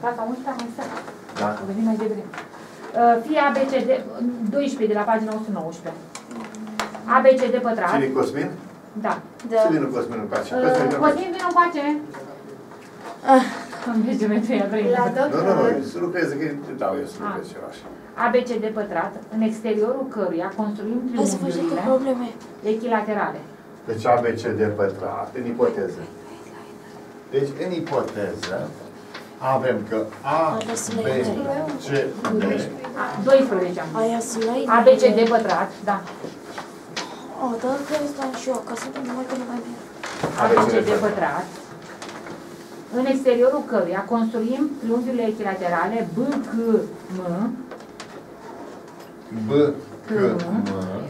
fața 11-a, da. O venim mai devreme. Fie ABCD, 12 de la pagina 119. ABCD pătrat. Cine Cosmin? Da. Ce vină Cosmin în pace? Cosmin vină în pace. Îmi merge pentru ea, vrei. Nu, să lucreze, că îi dau eu să lucrez ceva așa. ABCD pătrat, în exteriorul căruia construim triunghiurile echilaterale. Deci ABCD pătrat, în ipoteză. Deci, în ipoteză, avem că ABCD pătrat, da. O, dar care stau și eu, ca să nu mai că nu mai bine. ABCD pătrat, în exteriorul căruia construim triunghiurile echilaterale BCM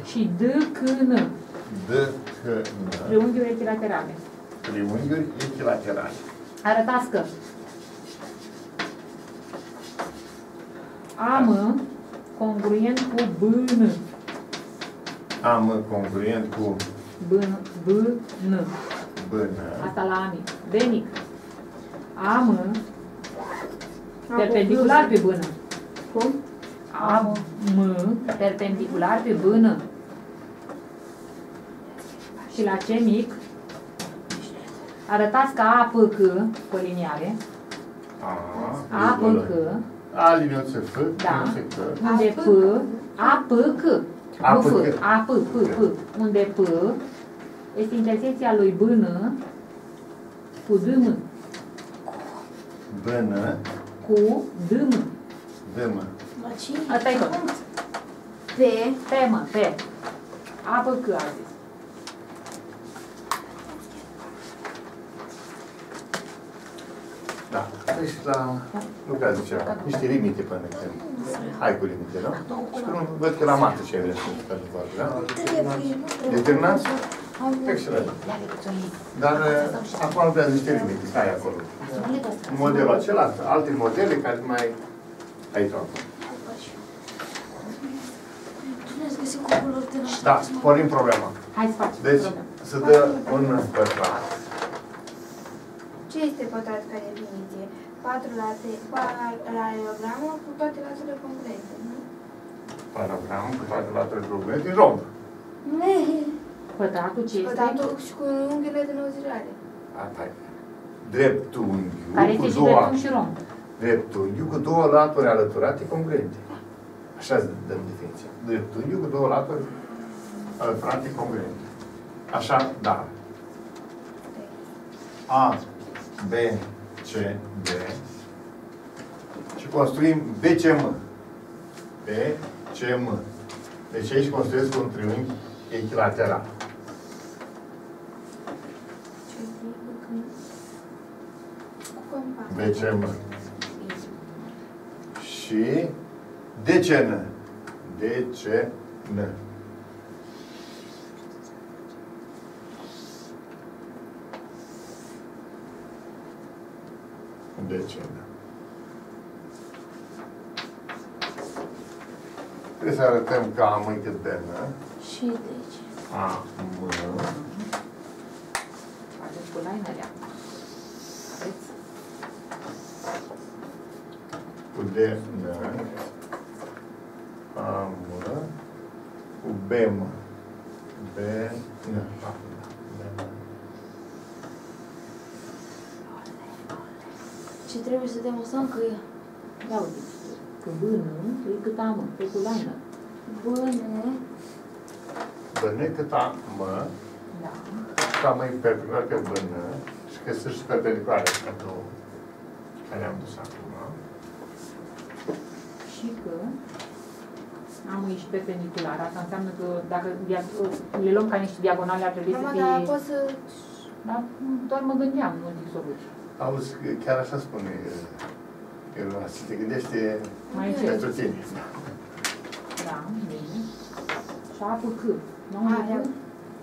și DCN. Triunghiuri echilaterale. Triunghiuri echilaterale. Arătați că AM congruent cu BN. AM congruent cu BN. Asta la A mic. B mic. AM perpendicular pe BN. Cum? AM perpendicular pe BN. Și la C mic arătați ca APC cu liniare. APC. A liniuță F, unde P, APC. Unde P este intersecția lui BN cu DM. BN cu DM. Asta e punct. P. APC a zis. Da, deci lucrează ceva, niște limite până când ai cu limite, nu? Și nu văd că la mată ce ai vrea să faci, da? Determinați? Excelent. Dar acum lucrează niște limite, stai acolo. Modelul acela, alte modele care mai ai tu acolo. Da, pornim problema. Deci, se dă un pătrat. Ce este pătrat ca definiție? 4 paralelogramul cu toate laturile complete, nu? Paralelogramul cu toate laturile complete e romb. Ne. Pătratul ce este? Pătratul și cu unghiile de 90 grade. Asta e. Dreptunghiul cu două... Dreptunghiul cu două laturi alăturate congruente. Așa dăm definiția. Dreptunghiul cu două laturi alăturate congruente. Așa, da. A. B, C, D și construim BCM. BCM. Deci aici construiesc un triunghi echilateral. BCM. Și DCN. DCN. Trebuie să arătăm că am încât benă. Și deci. Am. Faceți cu lainerea. Aveți? Cu DN. Am. Cu BM. BN. Și trebuie să demonstrăm că e. Ia uite. Că bână e cât amă, pe culaină. Bână cât amă. Da. Cât amă e perpendiculară pe bână. Și că sunt și perpendiculară pe două. Care am dus acum. Și că amă e și perpendiculară. Asta înseamnă că dacă le luăm ca niște diagonale, ar trebui să fie... Dar pot să... Dar doar mă gândeam, nu zic soluții. Auzi, chiar așa spune Miruna, să te gândește pentru tine. Da, bine. Și apă C.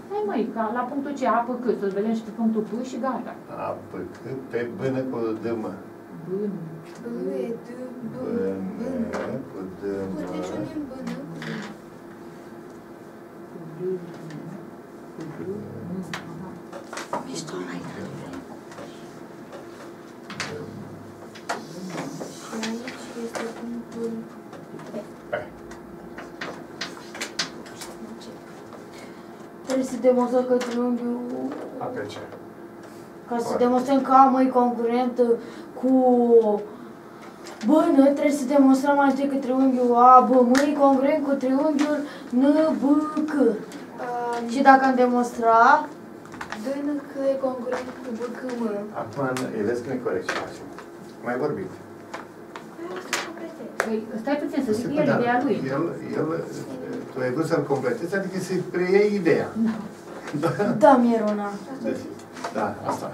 Hai măi, la punctul ce apă C, să-l vedem și pe punctul P și gata. Apă C, pe bână cu dâmă. Bână. Bână cu dâmă. Puteți unim bână cu dâmă. Mișto mai tare. să demonstrăm că triunghiul... APC. Ca să demonstrăm că A mă e concurentă cu BN, trebuie să demonstrăm mai întâi că triunghiul A, B, mă e congruent cu triunghiul N, B, C. Și dacă am demonstrat... D-n că e congruent cu B, C, M. Acum, vezi că e corect ce facem. Mai vorbim. Păi, stai puțin, să zic el ideea lui. Tu ai vrut să-l completezi, adică să-i preiei ideea. Da. Da, Miruna. Deci, da, asta.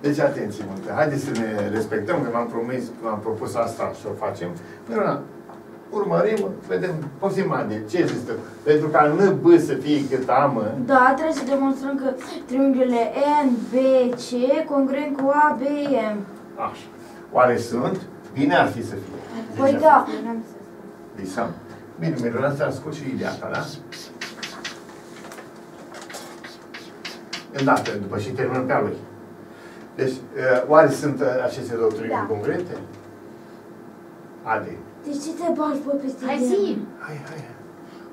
Deci, atenție multe. Haideți să ne respectăm, că v-am propus asta și o facem. Miruna, urmărim, vedem, poftim de ce există? Pentru ca N, B să fie cât A, mă. Da, trebuie să demonstrăm că triunghiurile N, B, C congruent cu A, B, M. Așa. Oare sunt? Bine ar fi să fie. Păi deci, da. Visam. Bine, Miruna, ți-a scos și ideea ta, da? Îndată, după și terminăm pe a lui. Deci, oare sunt aceste două triunghiuri concrete? Ade. De ce te bagi, bă, peste ideea? Hai zi! Hai, hai.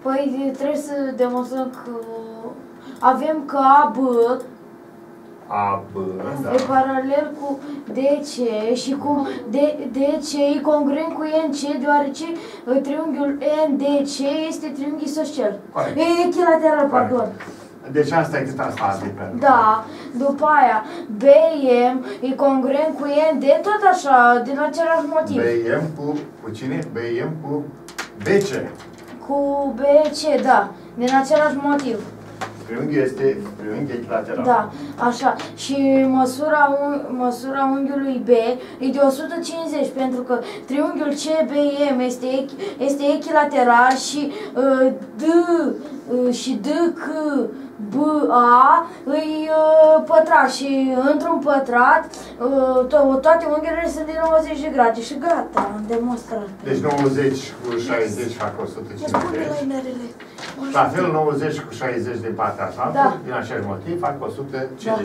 Păi trebuie să demonstrăm că avem că AB e paralel cu DC și cu DC e congruent cu NC, deoarece triunghiul NDC este triunghi isoscel. E echilateral, pardon. Deci asta e cât asta. Da. După aia, BM e congruent cu ND, tot așa, din același motiv. BM cu cine? BM cu BC. Cu BC, da. Din același motiv. Triunghiul este triunghi echilateral. Da, așa. Și măsura unghiului B e de 150, pentru că triunghiul CBM este echilateral și DCBA îi pătrat și într-un pătrat toate unghiurile sunt de 90 de grade și gata, am demonstrat. Deci 90 cu 60 fac 150. La fel 90 cu 60 de partea asta, da. Din același motiv fac 150. Da.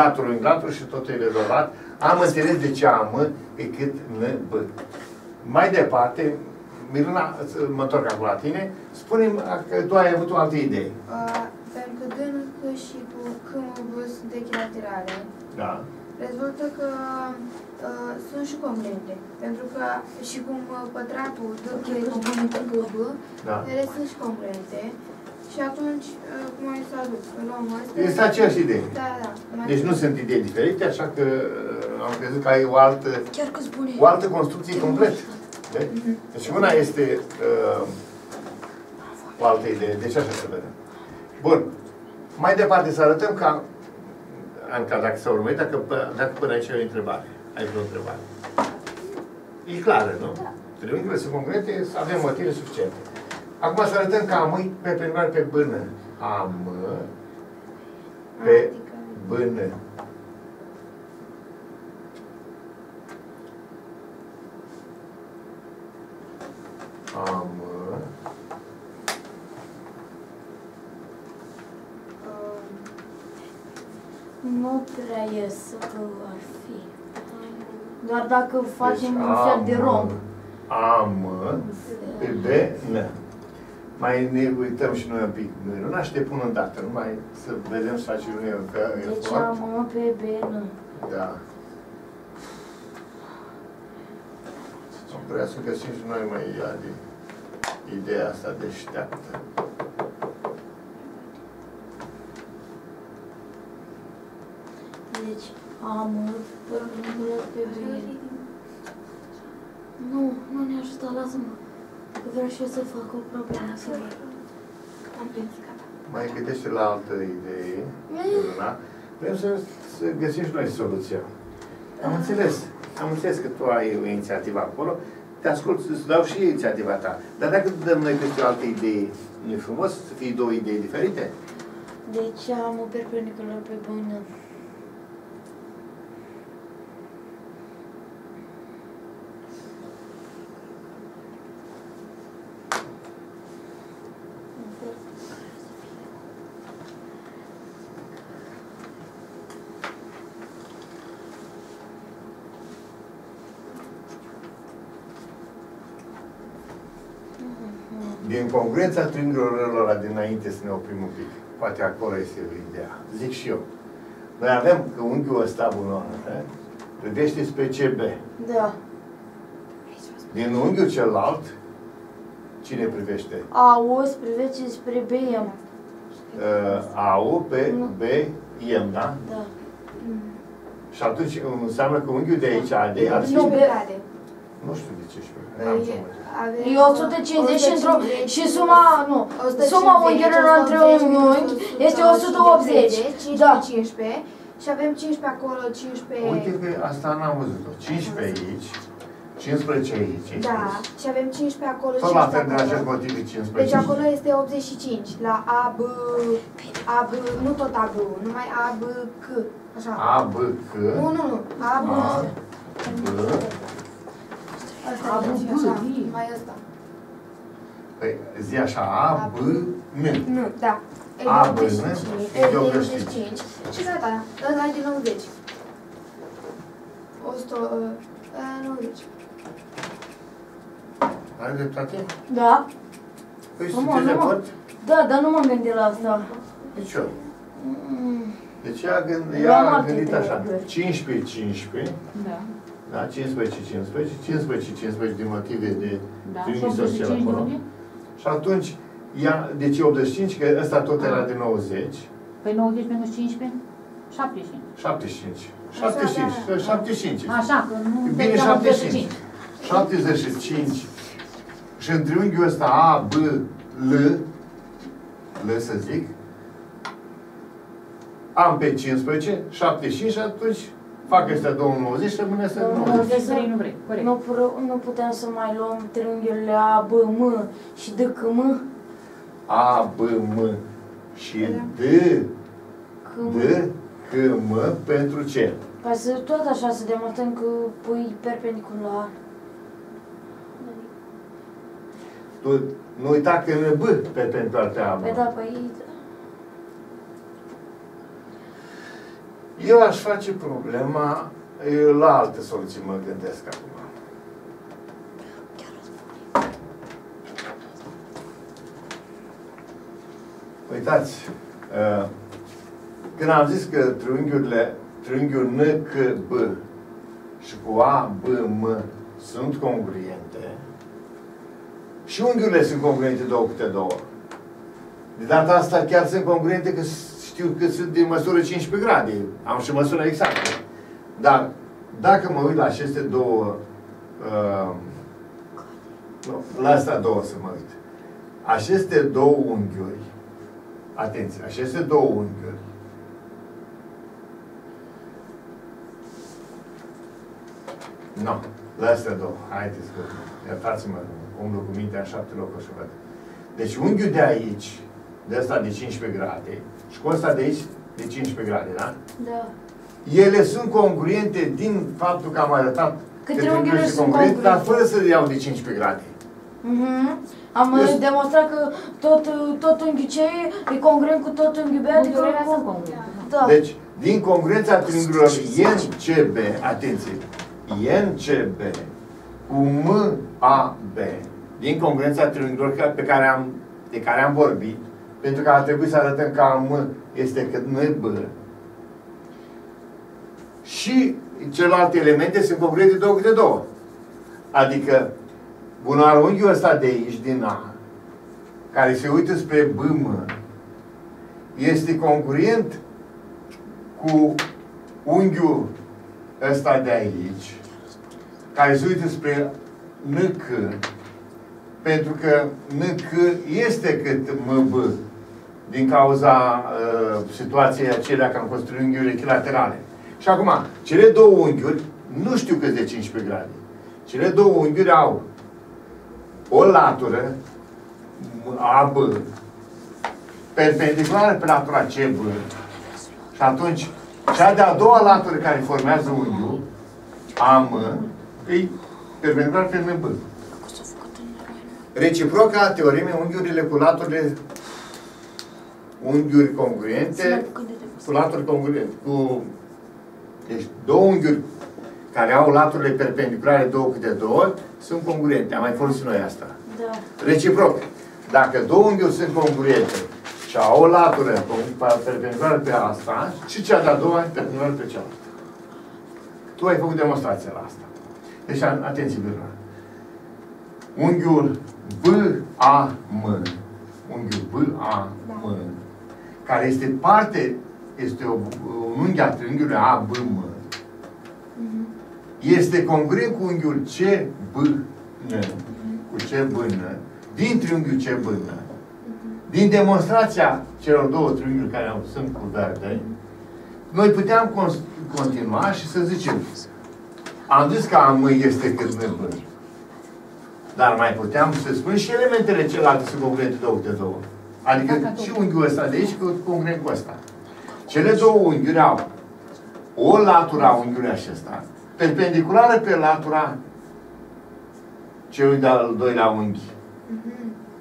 Latul în latul și tot e rezolvat. Am înțeles de ce am e cât NB. Mai departe, Miruna, mă întorc acum la tine, spune-mi că tu ai avut o altă idee. Pentru că D și cu CMB sunt echilaterale. Da. Rezultă că sunt și congruente. Pentru că și cum pătratul D e congruent cu B, ele sunt și congruente. Și atunci, cum ai să aduc? Luăm asta. Este aceeași idee. Da, da. Deci nu sunt idei diferite, așa că am crezut că ai o altă construcție completă. Deci una este o altă idee. Deci așa se vede. Bun. Mai departe să arătăm că Anca, dacă s-a urmărit, dacă până aici e o întrebare. Ai vreo întrebare. E clară, nu? Da. Triunghiurile sunt concrete, să avem motive suficiente. Acum să arătăm că am pe bână. Am pe bână. Am nu prea ies că ar fi. Doar dacă facem deci un fel de romb. Am pe B, N. Mai ne uităm și noi un pic. Nu așteptăm până dată, numai să vedem să facem noi un efort. Deci am pe B, N. Da. Am vrea să găsim și noi mai ideea asta deșteaptă. Deci, nu ne ajută, lasă-mă. Că vreau și eu să fac o problemă. Am prins gata. Mai gândește la altă idee, Miruna. Vrem să găsim și noi soluția. Am înțeles că tu ai o inițiativă acolo. Te ascult, îți dau și inițiativa ta. Dar dacă dăm noi peste o altă idee, nu-i frumos să fie două idei diferite? Deci am o perpendiculară pe bună. Din congruența triunghiurilor ăla dinainte să ne oprim un pic. poate acolo este ideea. Zic și eu. Noi avem că unghiul ăsta bună, vedește spre CB. Da. Din unghiul celălalt, cine privește? AU privește spre BM. AU pe BM, da? Da. Și atunci înseamnă că unghiul de aici, de aici... Nu, pe... Nu știu de ce știu. E 150 într-o... Și suma... Nu. Suma unghiilor între unghi este 180. Da. 15. Și avem 15 acolo, 15... Uite că asta n-am văzut-o. 15 aici. 15 aici. Da. Și avem 15 acolo, 15 acolo. Tot la fel de acest motiv e 15. Deci acolo este 85. La AB... AB... Nu tot AB, numai ABC. Așa. ABC. Nu, nu, nu. AB... Asta e așa, mai ăsta. Păi, zi așa, A, B, N. Nu, da. A, B, N, E, 85. Și gata, ăla e din 90. 90. Ai dreptate? Da. Păi sunteți de acord? Da, dar nu m-am gândit la asta. Nici eu. Deci ea a gândit așa, 15-15. Da. Da, 15 din motive de trimis social acolo. Și atunci, de ce 85? Că ăsta tot era de 90. Păi 90 minus 15? 75. 75. Așa, că nu... Bine, 75. 75. Și în triunghiul ăsta A, B, L, să zic, am pe 15, 75 și atunci... Fac ăștia 290 și rămâne să nu vrei. Nu putem să mai luăm triunghiurile A, B, M și D, C, M? A, B, M și D, C, M pentru ce? Ca să tot așa să demonstrăm că pui perpendicular. Nu uita că e B perpendicular pe A, B. Eu aș face problema, la alte soluții mă gândesc acum. Uitați, când am zis că triunghiul N, C, B și cu A, B, M sunt congruente, și unghiurile sunt congruente două câte două. De data asta chiar sunt congruente că știu că sunt din măsură 15 grade. Am și măsura exactă. Dar dacă mă uit la aceste două... la astea două să mă uit. Aceste două unghiuri... Atenție! Aceste două unghiuri... Nu. La astea două. Haideți că... Iertați-mă. Umblu cu mintea în 7 locuri și văd. Deci unghiul de aici... de ăsta de 15 grade și cu ăsta de aici de 15 grade, da? Da. Ele sunt congruente din faptul că am arătat că triunghiurile sunt congruente, dar fără să le iau de 15 grade. Am demonstrat că tot unghiul ce e congruent cu tot unghiul B, adică sunt congruente. Da. Deci, din congruența triunghiurilor INCB, atenție, INCB cu MAB, din congruența triunghiurilor de care am vorbit, pentru că ar trebui să arătăm că AM este cât NB. Și celelalte elemente sunt congruente două câte două. Adică, bunarul unghiul ăsta de aici, din A, care se uită spre BM, este congruent cu unghiul ăsta de aici, care se uită spre NC, pentru că NC este cât MB din cauza situației acelea că am construit unghiuri echilaterale. Și acum, cele două unghiuri, nu știu cât de 15 grade, cele două unghiuri au o latură AB perpendiculară pe latura CB și atunci cea de-a doua latură care formează unghiul AM e perpendiculară pe MB. Reciproca a teoremei unghiurile cu laturile congruente cu laturi congruente. Deci două unghiuri care au laturile perpendiculare două câte două sunt congruente. Am mai folosit noi asta. Da. Reciproc. Dacă două unghiuri sunt congruente Și a o latură perpendiculară pe asta și cea de-a doua perpendiculară pe cealaltă. Tu ai făcut demonstrația la asta. Deci, atenție, Miruna. Unghiul B-A-M. Unghiul B-A-M. Care este parte, este un unghi al triunghiului A-B-M. Este congruent cu unghiul C-B-N. Cu C-B-N. Din triunghiul C-B-N. Din demonstrația celor două triunghiuri care sunt cu verde, noi puteam continua și să zicem, am zis că AM este cât M. Dar mai puteam să spun și elementele celelalte sunt congruente două de două. Adică și unghiul ăsta de aici congruent cu ăsta. Cele două unghiuri au o latură a unghiului acesta, perpendiculară pe latura celui de-al doilea unghi.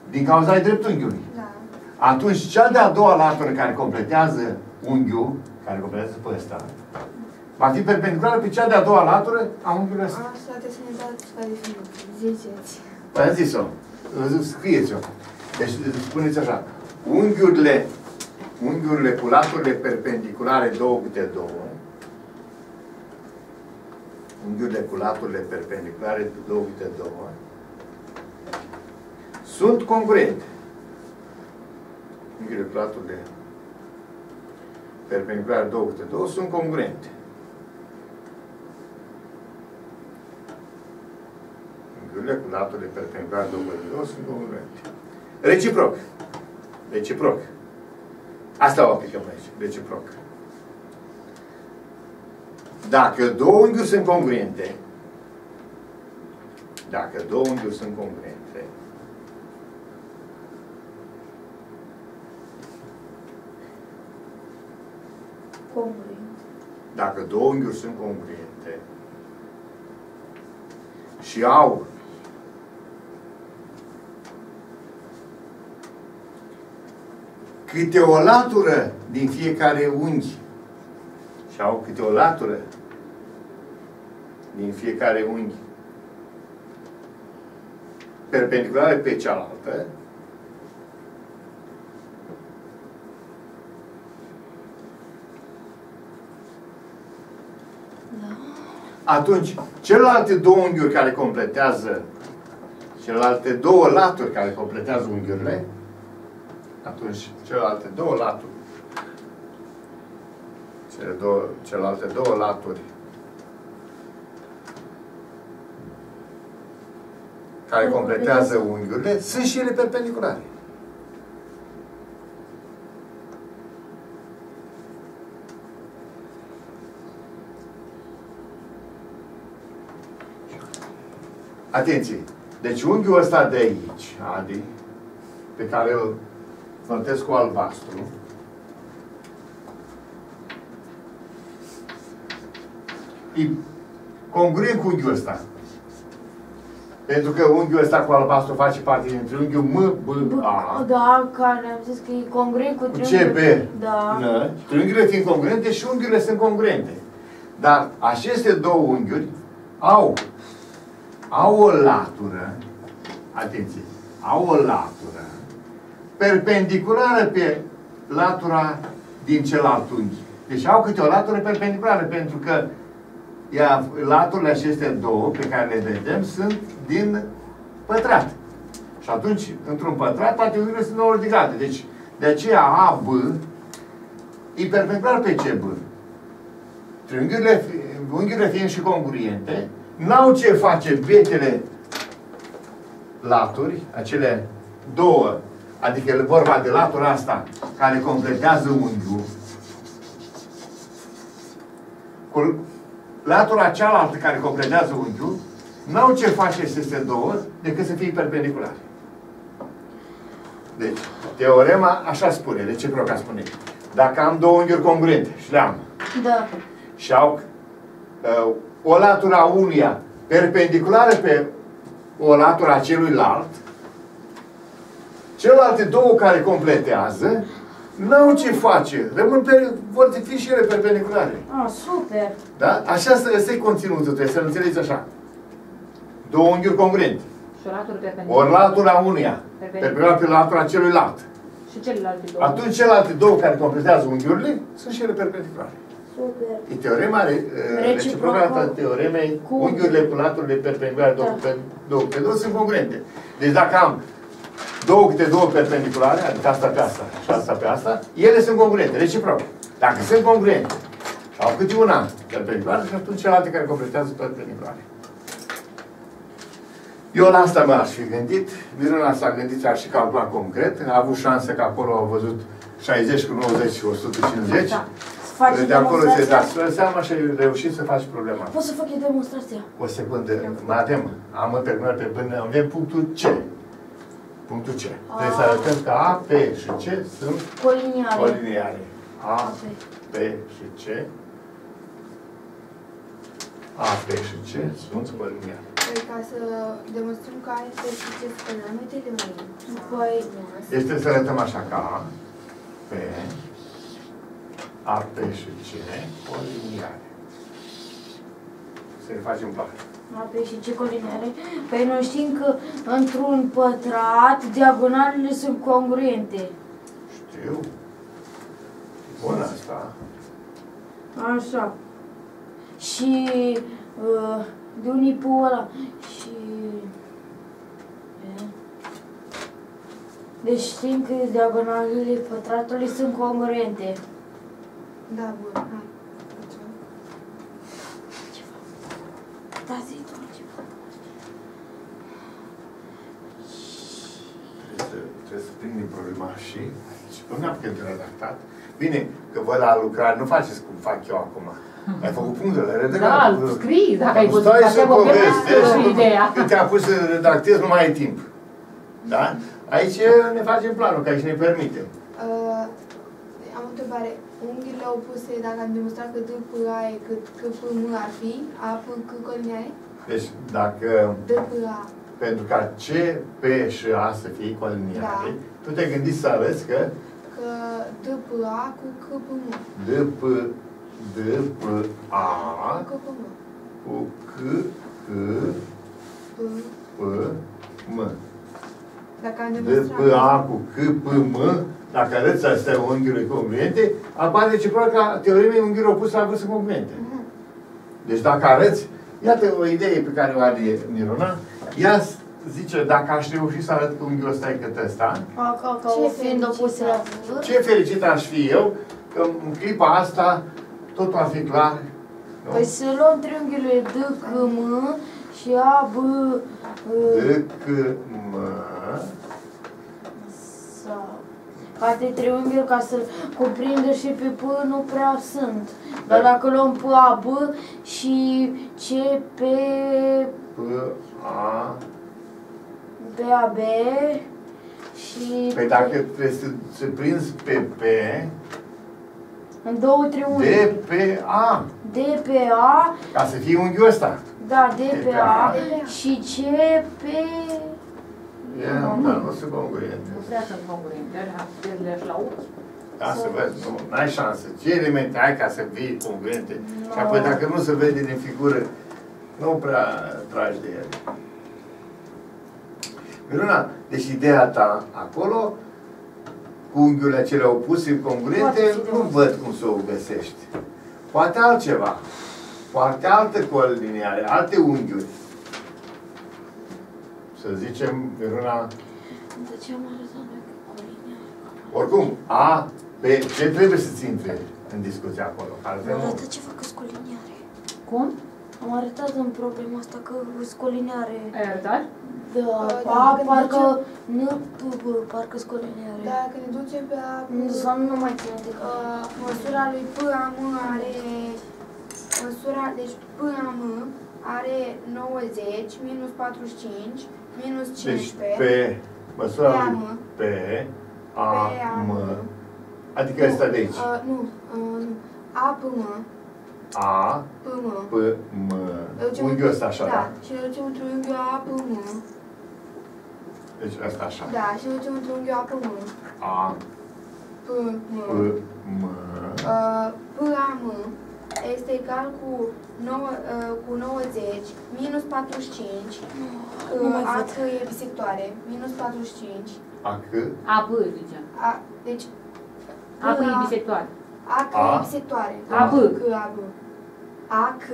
Din cauza ai dreptunghiului. Atunci, cea de-a doua latură care completează unghiul, care completează pe ăsta, va fi perpendiculară pe cea de-a doua latură a unghiului ăsta. Așa, trebuie să ne dați păi, zis-o. Scrieți-o. Deci, spuneți așa. Unghiurile cu laturile perpendiculare două câte două. Unghiurile cu laturile perpendiculare două câte două. Sunt congruente. Unghiurile cu laturile perpendiculare două câte două sunt congruente. Unghiurile cu laturile perpendiculare două câte două sunt congruente. Reciproc. Reciproc. Asta o aplicăm aici. Reciproc. Dacă două unghiuri sunt congruente, dacă două unghiuri sunt congruente, dacă două unghiuri sunt congruente și au câte o latură din fiecare unghi și au câte o latură din fiecare unghi perpendiculară pe cealaltă, atunci, celelalte două unghiuri care completează, celelalte două laturi care completează unghiurile, atunci, celelalte două laturi, celelalte două laturi care completează unghiurile, sunt și ele perpendiculare. Atenție! Deci unghiul ăsta de aici, Adi, pe care îl notez cu albastru, e congruent cu unghiul ăsta. Pentru că unghiul ăsta cu albastru face parte din triunghiul M, B, A. Da, care am zis că e congruent cu triunghiul C, B. Da. Triunghiurile fiind congruente și unghiurile sunt congruente. Dar aceste două unghiuri au o latură, atenție, au o latură perpendiculară pe latura din celălalt unghi. Deci au câte o latură perpendiculară, pentru că laturile acestea două pe care le vedem sunt din pătrat. Și atunci, într-un pătrat, toate unghiurile sunt 9 ridicate. Deci, de aceea AB e perpendicular pe CB. Unghiurile fiind și congruente, n-au ce face betele laturi, acele două, adică e vorba de latura asta care completează unghiul, cu latura cealaltă care completează unghiul, n-au ce face aceste două decât să fie perpendiculare. Deci, teorema așa spune, reciproca spune. Dacă am două unghiuri congruente, și le-am, da, și au o latura unuia perpendiculară pe o latura celuilalt, celelalte două care completează n-au ce face. Vor fi și ele perpendiculare. Ah, super! Da? Așa este conținutul, trebuie să înțelegeți așa. Două unghiuri congruente. O latura unuia perpendiculară pe latura celuilalt. Și celelalte două. Atunci celelalte două care completează unghiurile sunt și ele perpendiculare. Super. E teorema reciprocată teoremei, unghiurile cu laturile perpendiculare 2 câte 2 sunt congruente. Deci dacă am 2 câte 2 perpendiculare, adică asta pe asta și asta pe asta, ele sunt congruente, reciproc. Dacă sunt congruente, au câte una perpendiculare și atunci celelalte care completează perpendiculare. Eu la asta m-aș fi gândit, Miruna s-a gândit, și-a și calculat concret, a avut șansă că acolo au văzut 60 cu 90 și 150. Da. De acolo se dă seama și ai reușit să faci problema. Poți să fac eu demonstrația. O secundă, am în terminal pe până, avem punctul C. Punctul C. Trebuie să arătăm că A, P și C sunt coliniare. A, P și C. A, P și C sunt coliniare. Păi ca să demonstrăm că A este și C sunt coliniare, de mai mult. Este să arătăm așa ca A, P, A, P și C coliniare. Să le facem plan. A, P și C coliniare. Păi noi știm că într-un pătrat diagonalele sunt congruente. Știu. Bună asta. Așa. Și de unii pe ăla. Și... Deci știm că diagonalele pătratului sunt congruente. Da, bun, hai. Ceva. Da, zi tu ceva. Trebuie să prindem problema și nu am când redactat. Bine, că vă la lucrare nu faceți cum fac eu acum. Ai făcut punctele, redactat. Da, scrii, dacă ai văzut. Stai să povestesc ideea. Că te-am pus să redactezi, nu mai ai timp. Da? Aici ne facem planul, că aici ne permite. Am o întrebare. Unghiile opuse, dacă am demonstrat că D, P, A e cât C, P, M ar fi, A, P, C, coliniare? Deci, dacă... D, P, A. Pentru ca C, P și A să fie coliniare, da. Tu te gândi să arăți că... Că D, P, A cu C, P, M. D, P, A cu C, P, M. Cu C, C, P, P, M. Dacă am demonstrat... D, P, A cu C, P, M. Dacă arăți astea unghiurile congruente, apare ceva ca teoremei unghiuri opuse la vârstă congruente. Deci dacă arăți, iată o idee pe care o are Miruna, ea zice, dacă aș reuși să arăt că unghiul ăsta e cât ăsta, ce fericit aș fi eu, că în clipa asta totul ar fi clar. Nu? Păi să luăm triunghiurile D, C, M și A, B... D, C, M... Poate triunghiul ca să-l cuprindă și pe P nu prea sunt. Dar dacă luăm P, A, B și C, P... P, A... B, A, B... Și... Păi dacă trebuie să prinzi pe P... În două triunghi. D, P, A. D, P, A... Ca să fie unghiul ăsta. Da, D, P, A și C, P... Nu sunt congruente. Nu prea sunt congruente, le-aș la 8. Da, să vezi, n-ai șansă. Ce elemente ai ca să fii congruente? Și apoi dacă nu se vede din figură, nu prea tragi de ele. Miruna, deci ideea ta acolo, cu unghiurile acelea opuse, congruente, nu văd cum să o găsești. Poate altceva. Poate alte coliniare, alte unghiuri. Să zicem, Miruna... De ce am arătat noi cu coliniare? Oricum, A, B, ce trebuie să-ți intre în discuția acolo? Am arătat ce facă-s coliniare. Cum? Am arătat în problema asta că sunt coliniare. Ai arătat? Da. A, parcă... Nu, parcă-s coliniare. Dacă ne ducem pe A... Nu mai ține decât. Măsura lui P, A, M are... Măsura, deci P, A, M are 90 minus 45 minus 15. Deci pe măsura lui P, A, M. Adică ăsta de aici. Nu. A, P, M. A, P, M. Unghiul ăsta așa, da. Și le ducem într-un unghiul A, P, M. Deci ăsta așa. Da, și le ducem într-un unghiul A, P, M. A, P, M. P, A, M este egal cu 90 minus 45 AC e pisictoare, minus 45. AC? AB zicem. Deci... AB e bisectoare. AC e bisectoare. AB. AB. AC.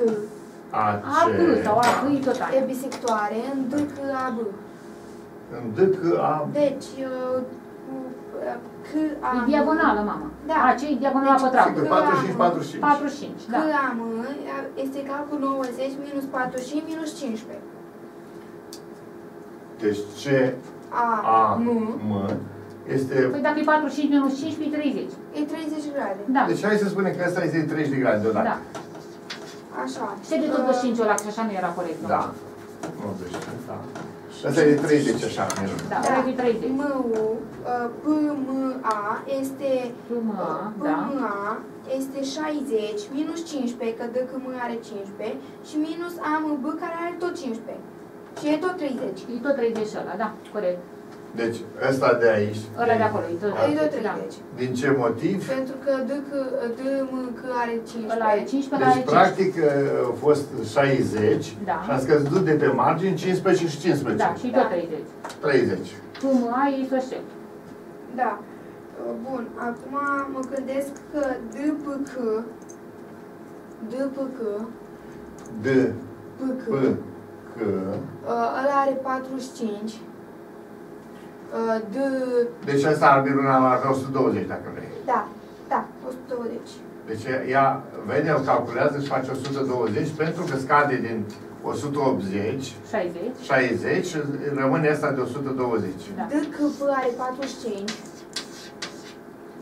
AB sau AB e tot E bisectoare, în D, C, AB. În D, C, AB. Deci... E diagonală, mama. Da. AC e diagonală la pătrat. 45, 45. 45, da. C, AM este egal cu 90 minus 45 minus 15. Deci C, A, M, este... Păi dacă e 45 minus 15, e 30. E 30 de grade. Da. Deci hai să spunem că asta este 30 de grade deodată. Da. Așa. Știi de tot că 5 ăla, că așa nu era corect, nu? Da. Nu, deci, da. Asta e 30, așa, Miruna. Da, da. E 30. M, U, P, M, A este... P, M, A, da. P, M, A este 60 minus 15, că D, C, M are 15, și minus A, M, B, care are tot 15. Și e tot 30. E tot 30 ăla, da, corect. Deci, ăsta de aici... Ăla de acolo, e tot 30. Da. Din ce motiv? Pentru că D, M, C are 15. Ăla are 15, deci, are practic, a fost 60, da. Și a scăzut de pe margini 15 și 15. Da, și da. Tot 30. 30. Cum ai, e soșel. Da. Bun, acum mă gândesc că D, P, C... ăla are 45. Deci asta ar fi la 120, dacă vrei. Da, da, 120. Deci ea vede, o calculează și face 120 pentru că scade din 180, 60 și rămâne asta de 120. Da. DCB are 45.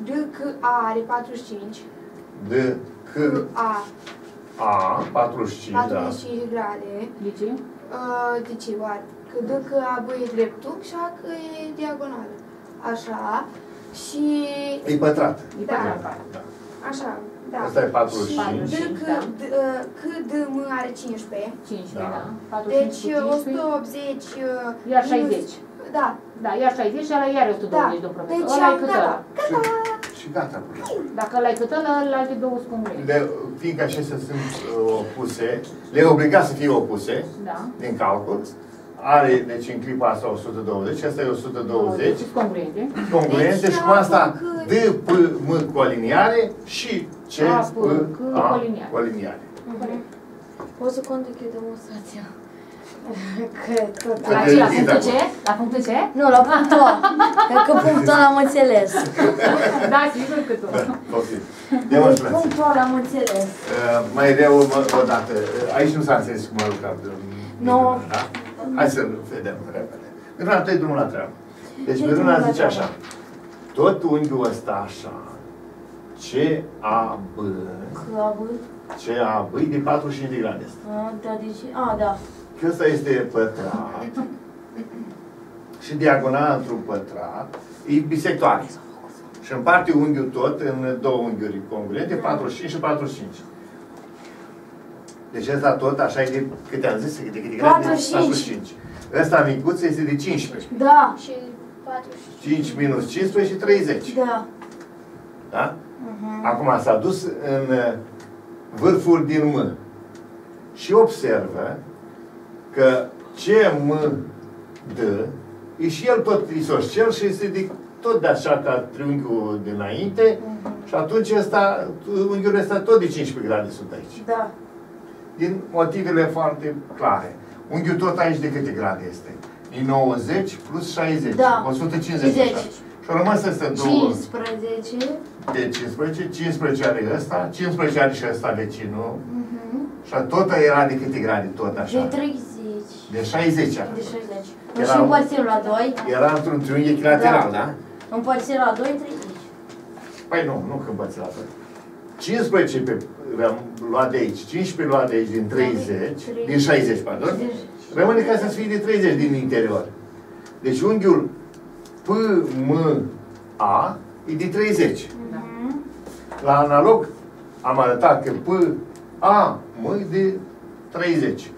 DCA are 45. DCA. A, 45 de grade. De ce? De ce? Că dacă AB e dreptul și A că e diagonală. Așa. Și... E pătrat. Da. Așa, da. Asta e 45. Și cât DM are 15. 15, da. Deci 180... Iar 60. Da. Da, iar 60 și ala iar 120, domn profesor. Deci ala e cât ăla. Și gata. Dacă ăla e cât ăla, alte două spun greu. Fiindcă acestea sunt opuse, le-e obligat să fie opuse, da. Din calcul. Are, deci, în clipa asta 120, asta e 120. Congruente. Congruente și cu asta D, P, M cu aliniare și C, P, A cu aliniare. Poți să continui demonstrația? La punctul ce? La punctul ce? Nu, la punctul A. Că punctul A l-am înțeles. Da, sigur că tu. Punctul A l-am înțeles. Mai vreau o dată. Aici nu s-a înțeles cum a lucrat. Nu. Hai să vedem repede. Miruna, tăi drumul la treabă. Deci Miruna zice așa. Tot unghiul ăsta așa. CAB. CAB e de 45 de grade asta. Da, deci... A, da. Că ăsta este pătrat. Și diagonala într-un pătrat. E bisectoare. Și împarte unghiul tot în două unghiuri congruente, 45 și 45. Deci ăsta tot, așa e de, câte am zis, de 45. Ăsta micuț este de 15. Da. Și 45. 5 minus 15 și 30. Da. Da? Acum s-a dus în vârful din M. Și observă că CMD e și el tot isoscel și este de tot de așa ca triunghiul dinainte. Și atunci ăsta, unghiul ăsta tot de 15 grade sunt aici. Da. Din motivele foarte clare. Unghiul tot aici de câte grade este? Din 90 plus 60. Da. 150. 50. Și au rămas astea două. 15. De 15. 15 are ăsta. 15 are și ăsta vecinul. Și tot era de câte grade? Tot așa. De 30. De 60 are. De 60. Era și împărțit la 2. Era într-un triunghi echilateral, da? Împărțit la 2, 30. Păi nu, nu că împărțit la 2. 15 pe... L-am luat de aici, 15 luat de aici din 30, din 60, pardon, 30. Rămâne ca să fie de 30 din interior. Deci unghiul P, M, A e de 30. Da. La analog am arătat că P, A, M e de 30.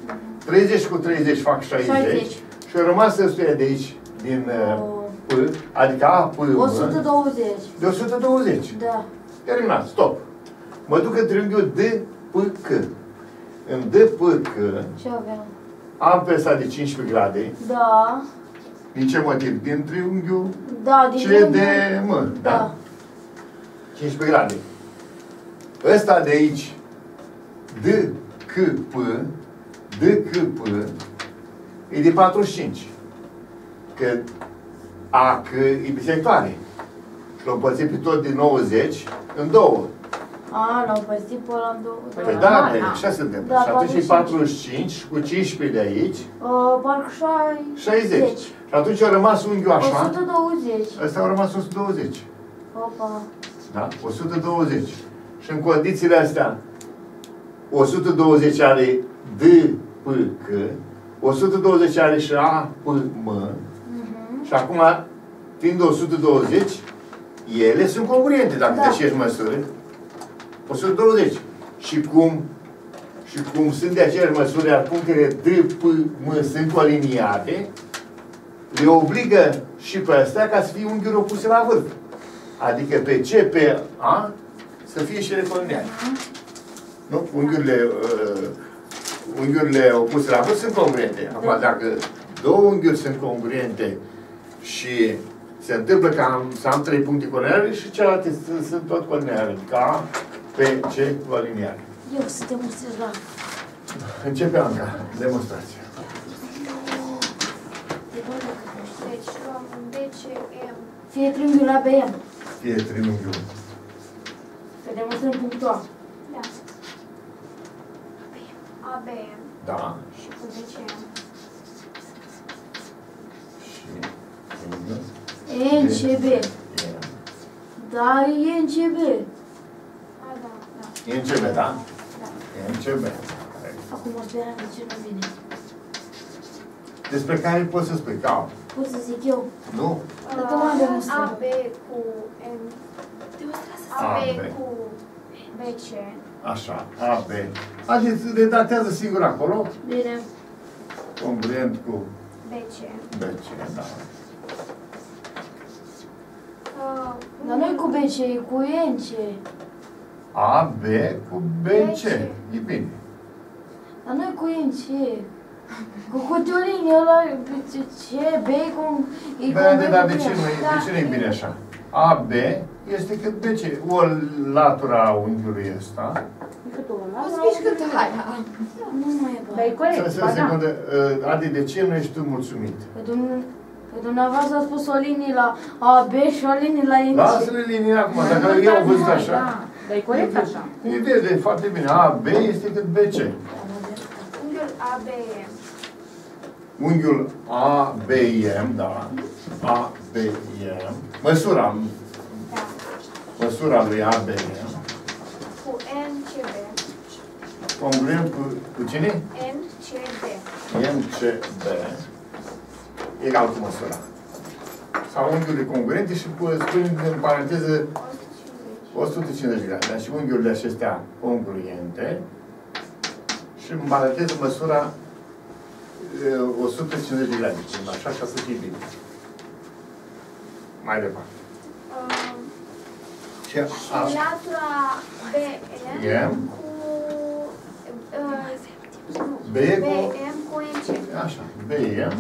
30 cu 30 fac 60 și a rămas ăstuia de aici din P, adică A, P, M, 120. De 120. Da. Terminat, stop. Mă duc în triunghiul D, P, C. În D, P, C, ce aveam? Am presat de 15 grade. Da. Din ce motiv? Din triunghiul. Da, din triunghiul. Mă, da. Da. 15 grade. Ăsta de aici. D, C, P. D, C, P. E de 45. Că A, C e bisectoare. Și l-am împărțit pe tot din 90 în 2. A, l-am împărțit pe ăla în 2. Păi da, așa se întâmplă. Și atunci e 45 cu 15 de aici. Parcă 60. Și atunci a rămas unghiul așa. 120. Ăsta a rămas 120. Opa. Da? 120. Și în condițiile astea, 120 are D, P, C. 120 are și A, P, M. Și acum, fiind 120, ele sunt congruente, dacă da. Deși ești măsură. 120. Și cum sunt de aceeași măsură, iar punctele D, P, M sunt coliniate, le obligă și pe astea ca să fie unghiuri opuse la vârf. Adică pe C, pe A, să fie și ele coliniate. Nu? Unghiurile opuse la vârf sunt congruente. Acum, dacă două unghiuri sunt congruente, și se întâmplă că să am 3 puncte colineare și celelalte sunt tot colineare. Ca pe ce colineare. Eu să demonstrez la... Începe Anca. Demonstrație. Deci luăm un DCM. Fie triunghiul ABM. Fie triunghiul. Să demonstrăm punctul A. Da. ABM. Da. Și cu DCM. Și... NCB. Dar e NCB. A, da, da. E NCB, da? Da. E NCB. Acum o speram de ce nu vine. Despre care pot să spui? Pot să zic eu? Nu. AB cu N. AB cu BC. Așa, AB. Haideți, le datează singur acolo. Bine. Congruent cu BC. BC, da. Dar nu-i cu BC, e cu NC. A, B, cu BC. E bine. Dar nu-i cu NC. Cu Cotioline, ăla, C, B, cu... Dar de ce nu-i bine așa? A, B, este cât BC. O latura unghiului ăsta. O să cât aia. Nu mai e bă. Dar e corect, ba da. Adi, de ce nu ești tu mulțumit? Dumneavoastră a spus o linie la AB și o linie la NC. Lasă-le liniile acum, dacă eu am văzut așa. Da. Dar e corect așa. E vede, foarte bine. AB este cât BC. Unghiul ABM. Unghiul ABM, da. ABM. Măsura. Da. Măsura lui ABM. Cu NCB. Congruent cu cine? NCB. NCB. Egal cu măsura. Sau unghiurile congruente și spunem în paranteză 150 grade. Da? Și unghiurile acestea congruente și în paranteză măsura 150 grade. Așa ca să fie bine. Mai departe. Și latura BM cu... BM cu NC. Așa. BM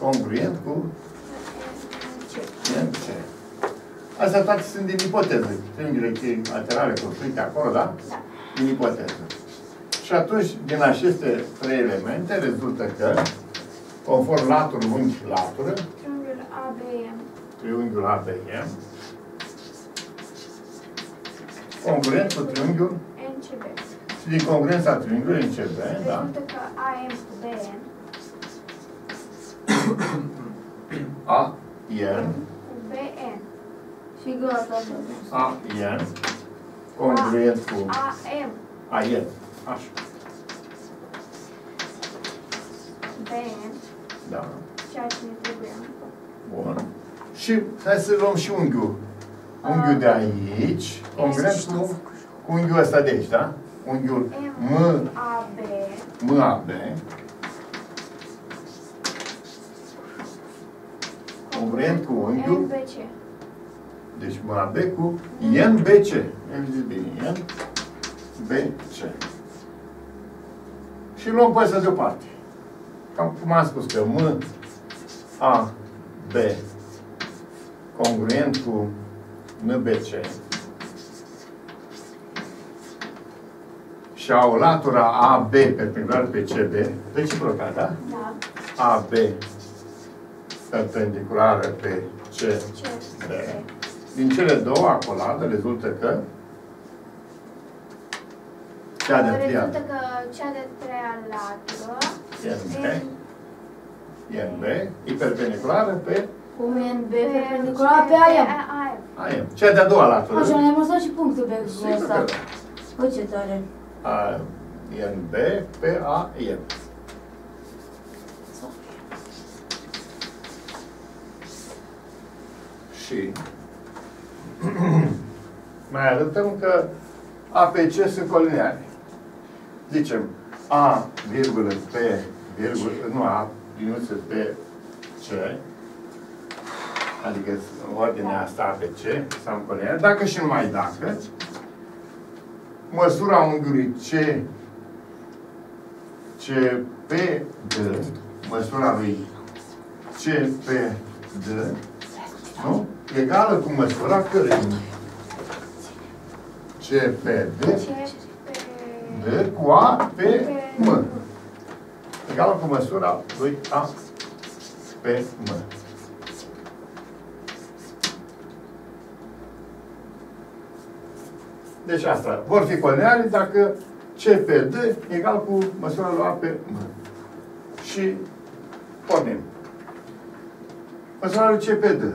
congruent cu NC. Astea toate sunt din ipoteză. Triunghiile laterale construite acolo, da? Da. Din ipoteză. Și atunci, din aceste 3 elemente, rezultă că, conform latură, unghi și latură, triunghiul ABM. Triunghiul ABM. Congruent cu triunghiul NCB. Și din congruența triunghiului NCB, rezultă da? Rezultă că AM cu BM. A, ier. B, N. Și gata. A, ier. Congruent cu... A, M. A, ier. Așa. B, N. Da. Ceea ce ne trebuie. Bun. Și hai să luăm și unghiul. Unghiul de aici. Congruent cu unghiul ăsta de aici, da? Unghiul M, A, B. M, A, B. Congruent cu unghiul NBC. Deci MAB cu NBC. NBC. și luăm pe astea deoparte. Cam cum am spus că M, A, B, congruent cu NBC și au latura AB perpendicular pe CB, reciproca, da? Da. AB perpendiculară pe CB. Din cele două acoladă rezultă că cea de treia latură INB e perpendiculară pe UNB perpendiculară pe AM. Cea de-a doua latură. Așa, ne-am lăsat și punctul pe ăsta. Uite ce tare. INB pe AM. Și mai arătăm că APC sunt colineare. Zicem A, virgulă, P, virgulă, nu A, liniuță, P, C, adică ordinea asta APC, sunt colineare, dacă și numai dacă, măsura unghiului C, CPD, măsura lui CPD, nu? Egală cu măsura cărei CPD de cu A pe M. Egală cu măsura lui A pe M. Deci asta. Vor fi colineare dacă CPD egal cu măsura lui A pe M. Și pornim. Măsura lui CPD.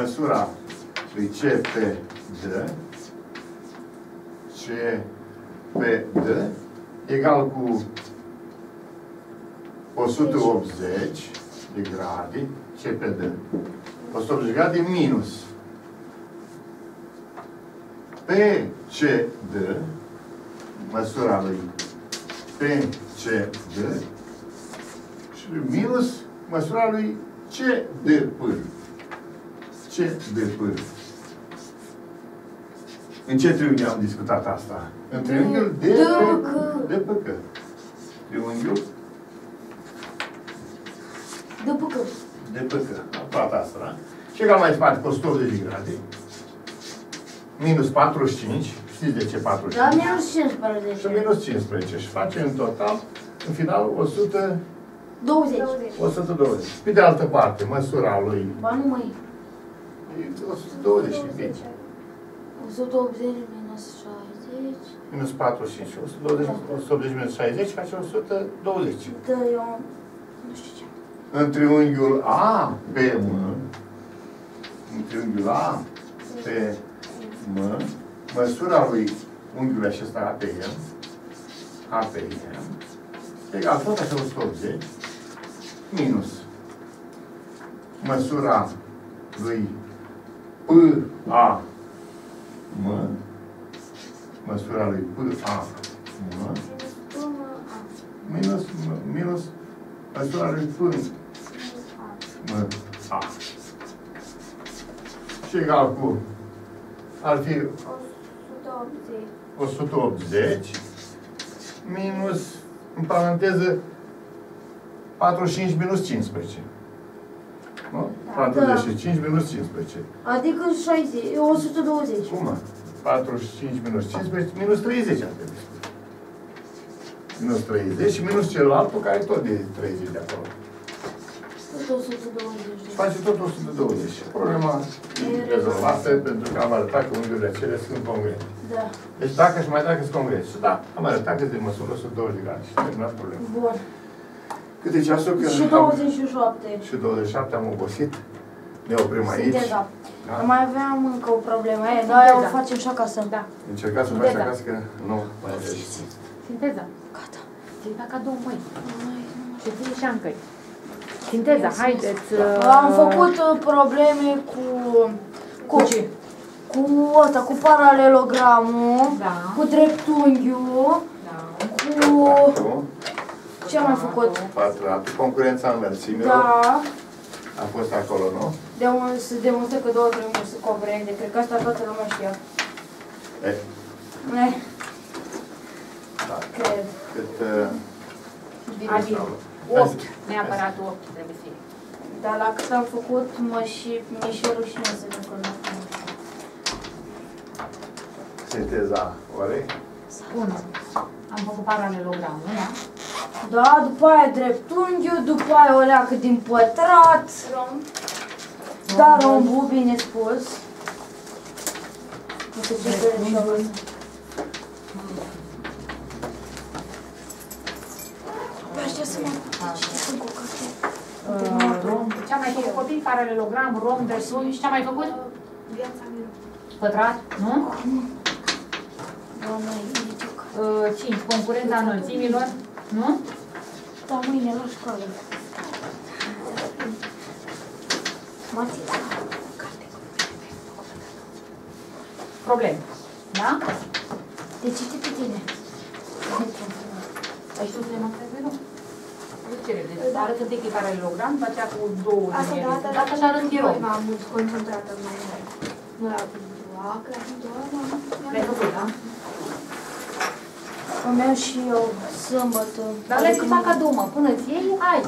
Măsura lui CPD CPD egal cu 180 de grade CPD 180 de grade minus PCD măsura lui PCD și minus măsura lui CDP CDP. În ce triunghi am discutat asta? În triunghiul DPC. Triunghiul DPC. DPC. Toată asta, da? Și egal mai departe, cu 180 de grade. Minus 45. Știți de ce 45? Da, minus 15. Și minus 15. Și facem în total, în final, 120. 120. Pe de altă parte, măsura lui... Ba nu mai... 120. 180 minus 60. Minus 45. 180 minus 60 face 120. Da, eu nu știu ce. În triunghiul A pe M, în triunghiul A pe M, măsura lui unghiul acesta A pe M, A pe M, egal tot așa 180, minus măsura lui P-A-M, măsura lui P-A-M, minus măsura lui P-M-A. Și egal cu, ar fi 180, minus, în paranteză, 45 minus 15. Nu? Da, 45 da. Minus 15. Adică 60, 120. Cum? 45 minus 15, minus 30 ar trebui. Minus 30 și minus celălalt pe care tot de 30 de acolo. Tot 120. Face tot 120. Problema e rezolvată pentru că am arătat că unghiurile acelea sunt congruente. Da. Deci dacă și mai dacă sunt congruente. Și da, am arătat că de măsură 120 de grade și terminat problema. Bun. Câte ceasul că... Și 27. Și 27 am obosit. Ne oprim aici. Da. Mai aveam încă o problemă. Dar o facem și acasă. Da. Încercați să o faci acasă că nu mai aveți. Sinteza. Gata. Te-ai dat cadou, măi. Și ține și ancăi. Sinteza, haideți. Am făcut probleme cu... Cu ăsta, cu paralelogramul. Da. Cu dreptunghiul. Da. Cu... Ce am făcut? Pătratul. Concurența înălțimilor. Da. A fost acolo, nu? Se demonstră că două triunghiuri sunt congruente. Cred că asta toată lumea știa. Da. Cred. Cât Adică, 8, neapărat 8 trebuie să fie. Dar la cât am făcut, mi-e și rușine să nu cunosc. Sinteza orei? Bună. Am făcut paralelogramul, da? Da, după aia dreptunghiul, după aia o leacă din pătrat. Romb. Da, rombul, bine spus. Nu știu ce trebuie. Ce-am mai făcut copii? Paralelogram, rom, dreptunghi. Și ce-am mai făcut? Viața mea. Pătrat, nu? Cinci. Concurența înălțimilor, nu? Da, mâine la școală. Probleme. Da? Decide pe tine. Ai știut de noapte, nu? Arată de paralelogram, facea cu două din ele. Dacă și arăt eu. M-am concentrată mai mult. Nu la bloc, la doar, le-ai făcut, da? Comeam și eu sâmbătă. Dar le-ai să fac cadou, mă. Până ți iei, ai.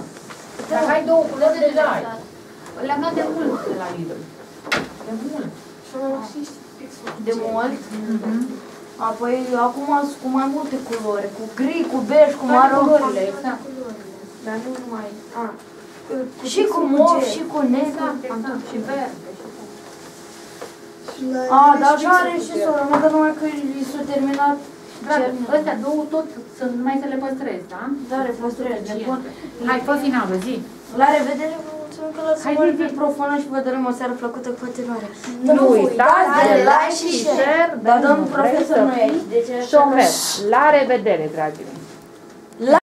Dacă ai două culori, deja ai. Le-am dat de mult la Lidl. De mult. De mult? Apoi, acum sunt cu mai multe culori. Cu gri, cu bej, cu maro. Dar nu numai... Și cu mov, și cu negru. Și verde. Dar așa are și sora, mă, că numai că i s-a terminat. Astea două tot să nu mai să le păstrez, da? Da, le păstrez. Hai, fă finală, zi. La revedere, vă mulțumim că lăsăm ori pe profană și vă dărăm o seară plăcută cu continuare. Nu uitați de like și share, dar domnul profesor nu e aici. Și-o la revedere, dragii mei.